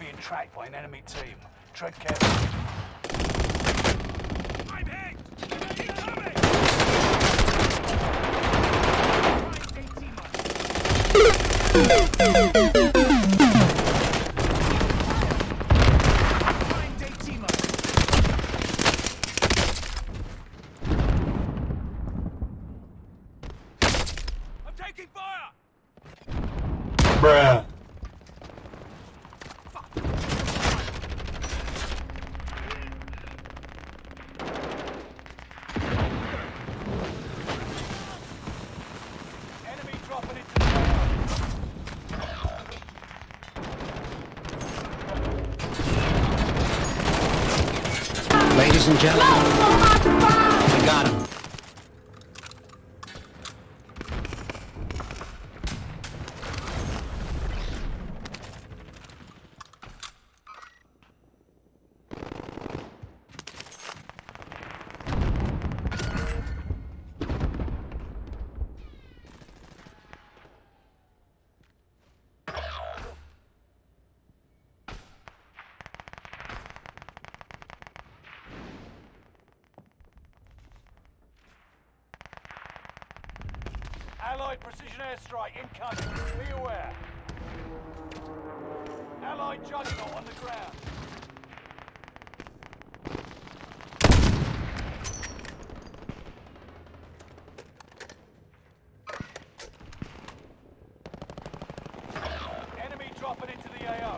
You're being tracked by an enemy team. Tread carefully. Bruh. Enemy dropping it to the ground. Ladies and gentlemen, we got him. Allied precision airstrike incoming. Be aware. Allied juggernaut on the ground. Enemy dropping into the AO.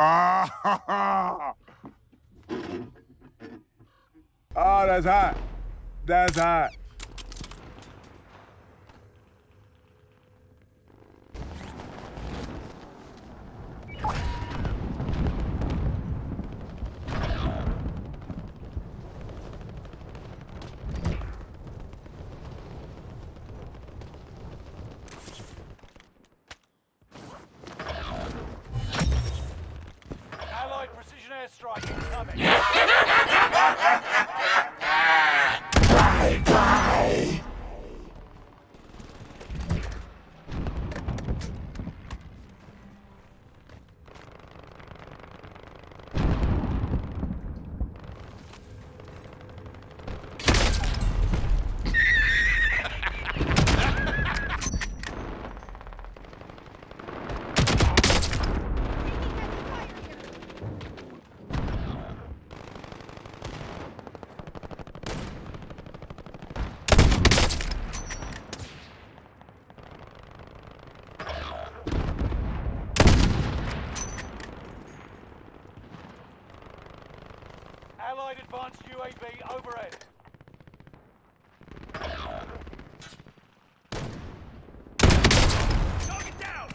Ah, oh, that's hot. That's hot. Airstrike incoming. Bye bye. Allied advanced UAV overhead. Target down!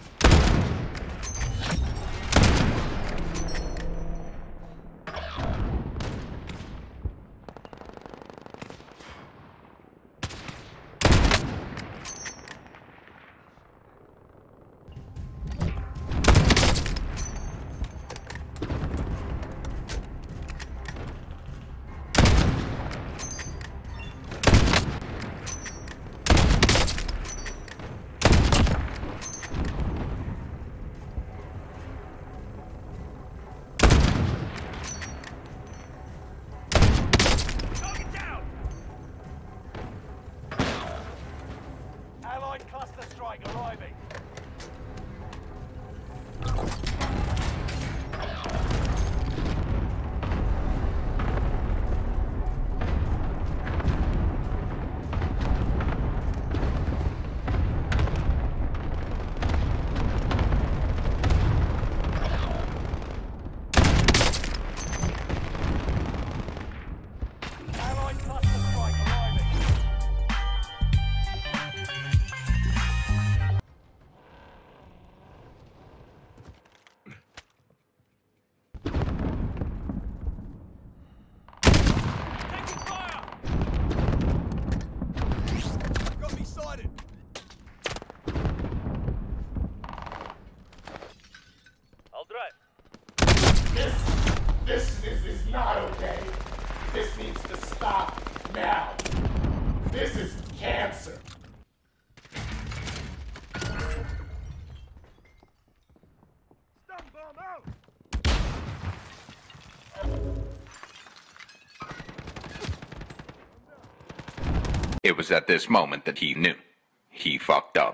This is not okay. This needs to stop now. This is cancer. Stun bomb out! It was at this moment that he knew. He fucked up.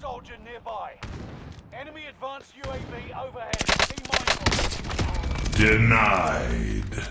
Soldier nearby. Enemy advanced UAV overhead. Be mindful. Denied.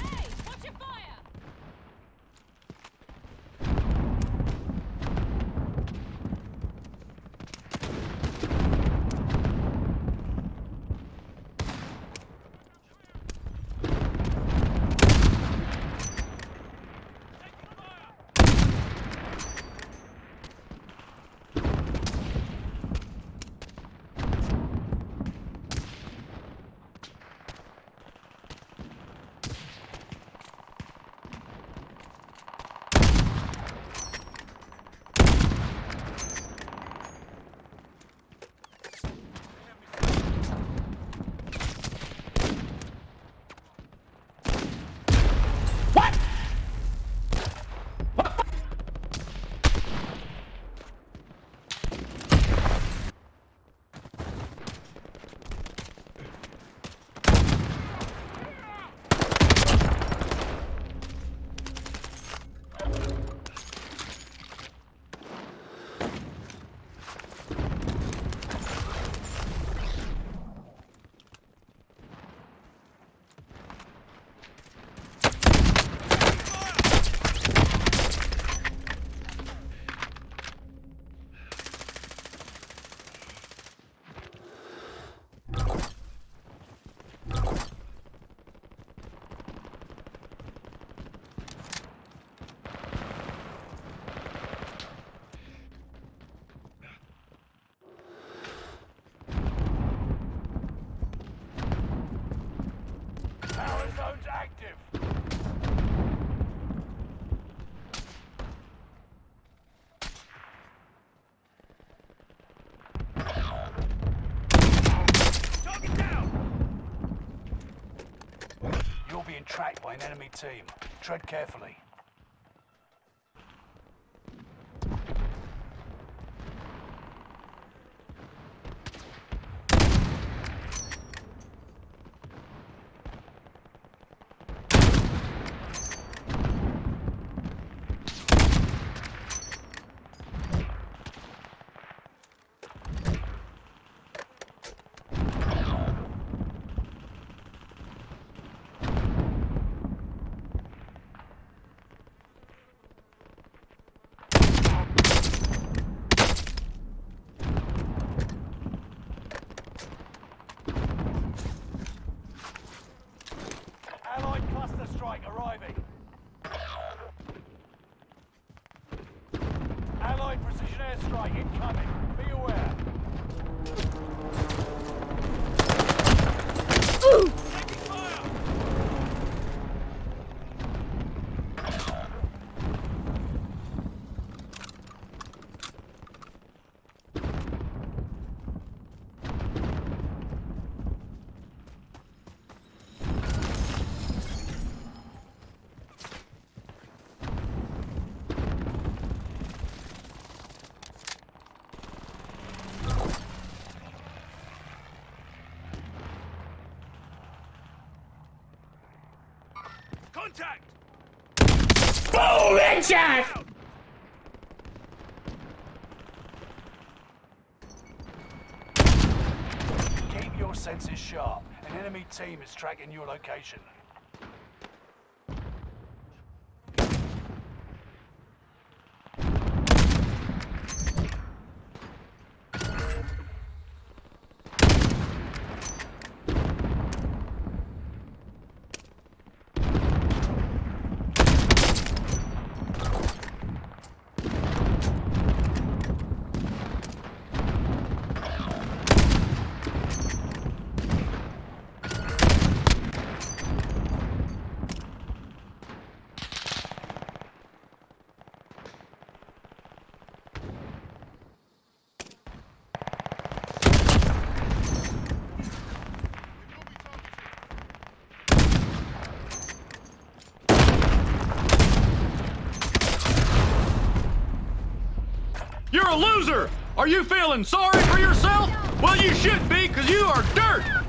Hey, watch your fire! active. Target down! You're being tracked by an enemy team. Tread carefully. Arriving. Allied precision airstrike incoming. Be aware. Taking fire. Contact! Boom, headshot! Keep your senses sharp. An enemy team is tracking your location. You're a loser! Are you feeling sorry for yourself? Well, you should be, because you are dirt!